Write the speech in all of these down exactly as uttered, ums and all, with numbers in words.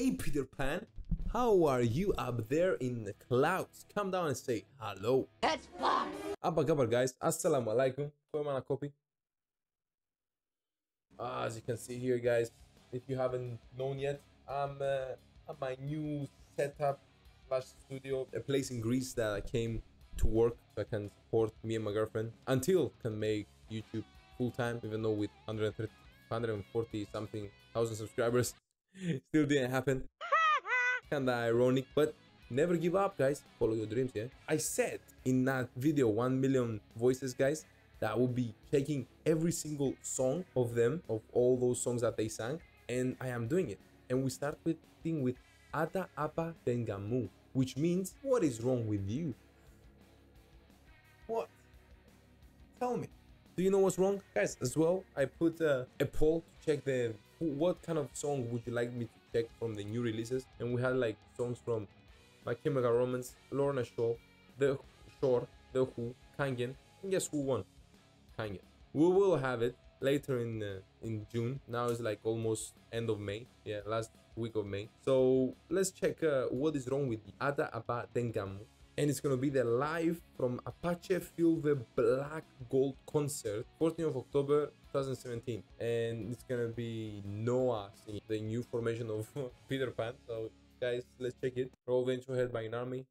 Hey Peter Pan, how are you up there in the clouds? Come down and say hello. Let's fly. Apa kabar guys? Assalamualaikum. Koimana kopi? Ah, as you can see here guys, if you haven't known yet, I'm uh, at my new setup slash studio, a place in Greece that I came to work so I can support me and my girlfriend until I can make YouTube full time. Even though with one hundred thirty, one hundred forty something thousand subscribers, still didn't happen. Kinda ironic, but never give up guys, follow your dreams. Yeah, I said in that video one million voices guys, that I will be taking every single song of them, of all those songs that they sang, and I am doing it. And we start with thing with Ada Apa Denganmu, which means what is wrong with you? What? Tell me. Do you know what's wrong? Guys, as well, I put uh, a poll to check the what kind of song would you like me to check from the new releases, and we had like songs from My Chemical Romance, Lorna Shore, The Shore, The Who, Kangen, and guess who won? Kangen. We will have it later in uh, in June. Now it's like almost end of May. Yeah, last week of May. So let's check uh, what is wrong with Ada Apa Denganmu. And it's gonna be the live from Apache Field Black Gold concert, fourteenth of October two thousand seventeen. And it's gonna be Noah singing, the new formation of Peter Pan. So guys, let's check it. Roll into HeadBanging Army.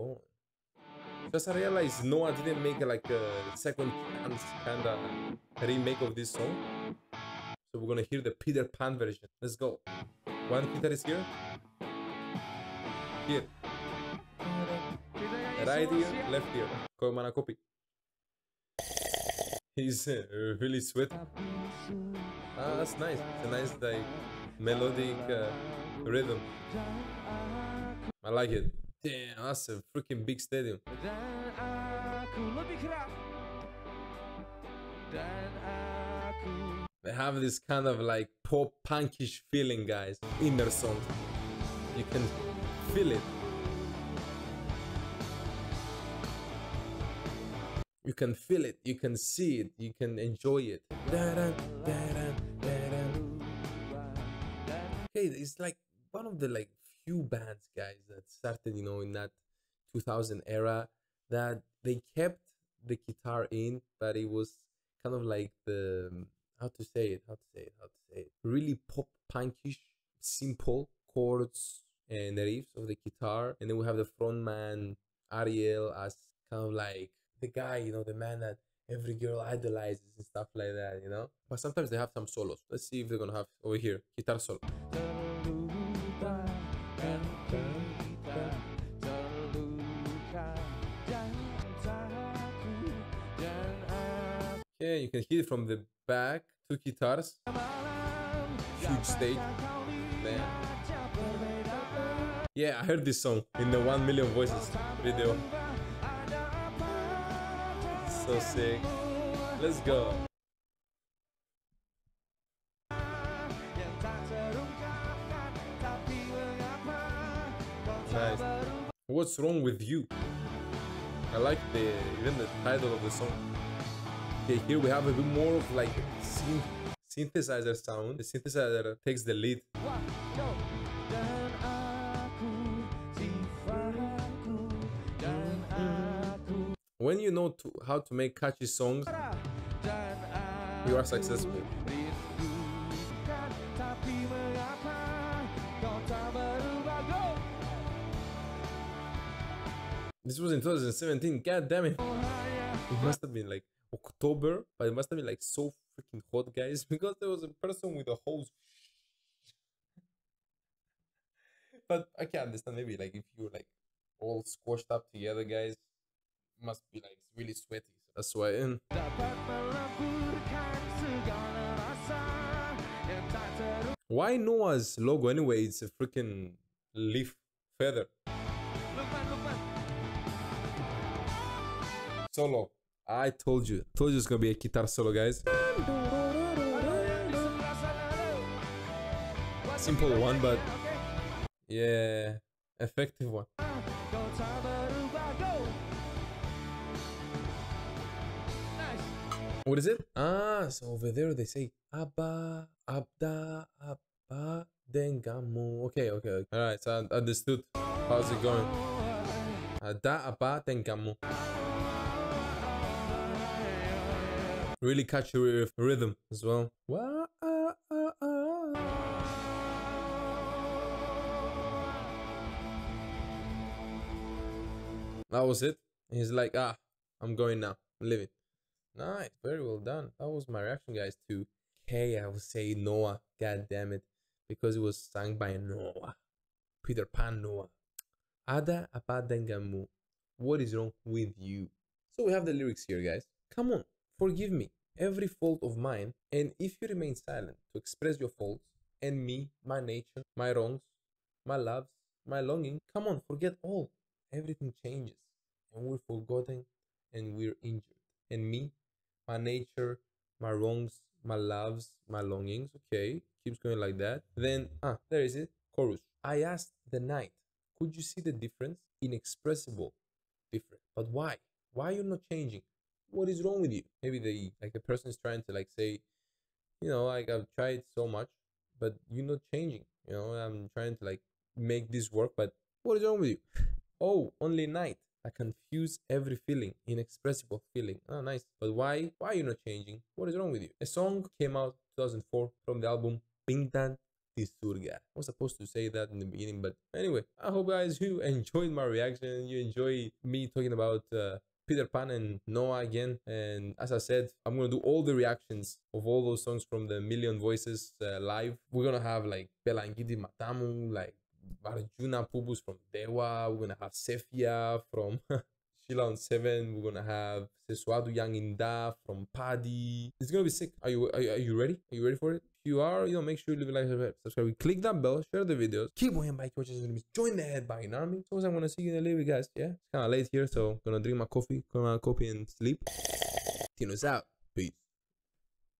Oh. Just I realized Noah didn't make like a second chance kind of remake of this song. So we're gonna hear the Peter Pan version. Let's go. One guitar is here. Here. Right ear, left ear. Koimana kopi. He's uh, really sweet. Ah, that's nice. It's a nice like melodic uh, rhythm. I like it. Damn, that's a freaking big stadium. They have this kind of like pop punkish feeling, guys, in their songs. You can feel it. You can feel it, you can see it, you can enjoy it. Okay, it's like one of the like few bands, guys, that started, you know, in that two thousand era, that they kept the guitar in, but it was kind of like the, how to say it, how to say it, how to say it, really pop punkish, simple chords and riffs of the guitar. And then we have the frontman Ariel as kind of like the guy, you know, the man that every girl idolizes and stuff like that, you know. But sometimes they have some solos. Let's see if they're gonna have over here guitar solo. Okay, you can hear it from the back. Two guitars, huge stage. Man. Yeah, I heard this song in the one million voices video. So sick. Let's go. Nice. What's wrong with you? I like the even the title of the song. Okay, here we have a bit more of like synth synthesizer sound. The synthesizer takes the lead. When you know to, how to make catchy songs, you are successful. This was in two thousand seventeen, god damn it. It must have been like October, but it must have been like so freaking hot, guys, because there was a person with a hose. But I can't understand, maybe like if you're like all squashed up together, guys, must be like really sweaty, so that's why. And why Noah's logo anyway? It's a freaking leaf feather. Solo. I told you. I told you it's gonna be a guitar solo, guys. Simple one, but yeah, effective one. What is it? Ah, so over there they say Abba, Abda, Abba, Denganmu. Okay, okay, okay. Alright, so I understood. How's it going? Ada Apa Denganmu. Really catchy rhythm as well. What? That was it. He's like, ah, I'm going now. I'm leaving. Nice. Very well done. That was my reaction, guys, to K, I would say Noah. God damn it. Because it was sung by Noah. Peter Pan Noah. Ada Apa Denganmu. What is wrong with you? So we have the lyrics here, guys. Come on. Forgive me. Every fault of mine. And if you remain silent to express your faults. And me, my nature, my wrongs, my loves, my longing. Come on. Forget all. Everything changes, and we're forgotten, and we're injured. And me, my nature, my wrongs, my loves, my longings. Okay, keeps going like that. Then, ah, there is it, chorus. I asked the night, could you see the difference? Inexpressible difference. But why? Why are you not changing? What is wrong with you? Maybe the, like the person is trying to like say, you know, like I've tried so much, but you're not changing. You know, I'm trying to like make this work, but what is wrong with you? Oh, only night. I confuse every feeling, inexpressible feeling. Oh, nice. But why? Why are you not changing? What is wrong with you? A song came out two thousand four from the album Bintang di Surga. I was supposed to say that in the beginning, but anyway, I hope guys you enjoyed my reaction. You enjoy me talking about uh, Peter Pan and Noah again. And as I said, I'm gonna do all the reactions of all those songs from the Million Voices uh, live. We're gonna have like Bela Engkau Matamu, like Arjuna Pubus from Dewa. We're gonna have Sefia from Sheila on Seven. We're gonna have Seswadu Yanginda from Padi. It's gonna be sick. Are you, are you are you ready? Are you ready for it? If you are, you know, make sure you leave a like, subscribe, click that bell, share the videos, keep on by watching, join the HeadBanging Army. So I'm gonna see you in the later, guys. Yeah, it's kind of late here, so I'm gonna drink my coffee, gonna copy and sleep. Tino's out. Peace.